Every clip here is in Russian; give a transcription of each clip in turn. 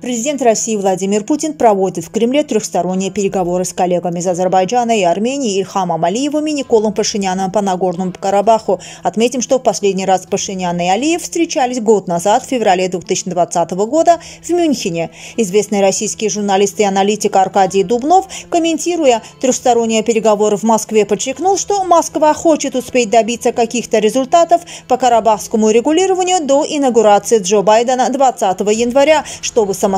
Президент России Владимир Путин проводит в Кремле трехсторонние переговоры с коллегами из Азербайджана и Армении Ильхамом Алиевым и Николом Пашиняном по Нагорному Карабаху. Отметим, что в последний раз Пашинян и Алиев встречались год назад, в феврале 2020 года, в Мюнхене. Известный российский журналист и аналитик Аркадий Дубнов, комментируя трехсторонние переговоры в Москве, подчеркнул, что Москва хочет успеть добиться каких-то результатов по карабахскому регулированию до инаугурации Джо Байдена 20 января, чтобы самостоятельно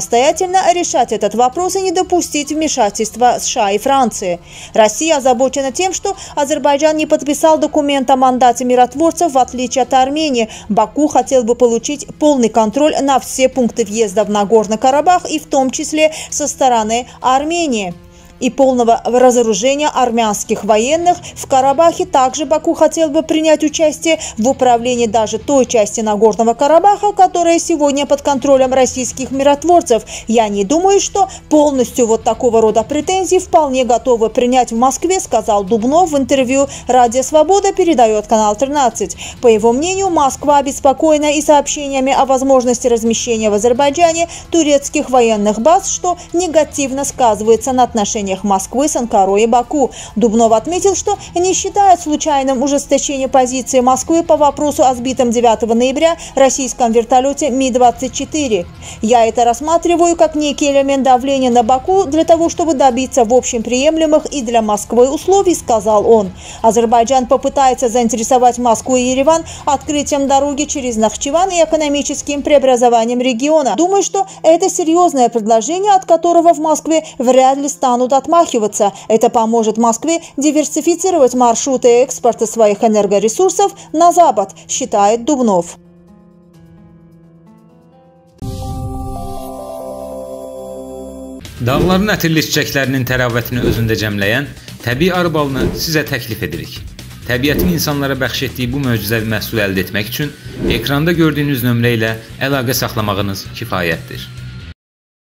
решать этот вопрос и не допустить вмешательства США и Франции. Россия озабочена тем, что Азербайджан не подписал документ о мандате миротворцев, в отличие от Армении. Баку хотел бы получить полный контроль на все пункты въезда в Нагорный Карабах, и в том числе со стороны Армении, и полного разоружения армянских военных в Карабахе. Также Баку хотел бы принять участие в управлении даже той части Нагорного Карабаха, которая сегодня под контролем российских миротворцев. Я не думаю, что полностью вот такого рода претензии вполне готовы принять в Москве, сказал Дубнов в интервью «Радио Свобода», передает канал 13. По его мнению, Москва обеспокоена и сообщениями о возможности размещения в Азербайджане турецких военных баз, что негативно сказывается на отношениях Москвы с Анкарой и Баку. Дубнов отметил, что не считает случайным ужесточение позиции Москвы по вопросу о сбитом 9 ноября российском вертолете Ми-24. Я это рассматриваю как некий элемент давления на Баку для того, чтобы добиться в общем приемлемых и для Москвы условий, сказал он. Азербайджан попытается заинтересовать Москву и Ереван открытием дороги через Нахчеван и экономическим преобразованием региона. Думаю, что это серьезное предложение, от которого в Москве вряд ли станут отмахиваться. Это поможет Москве диверсифицировать маршруты экспорта своих энергоресурсов на Запад, считает Дубнов. Dağların ətirli çiçəklərinin təravətini özündə cəmləyən təbii arı balını sizə təklif edirik. Təbiətin insanlara bəxş etdiyi bu möcüzəvi məhsul əldə etmək üçün ekranda gördüyünüz nömrə ilə əlaqə saxlamağınız kifayətdir.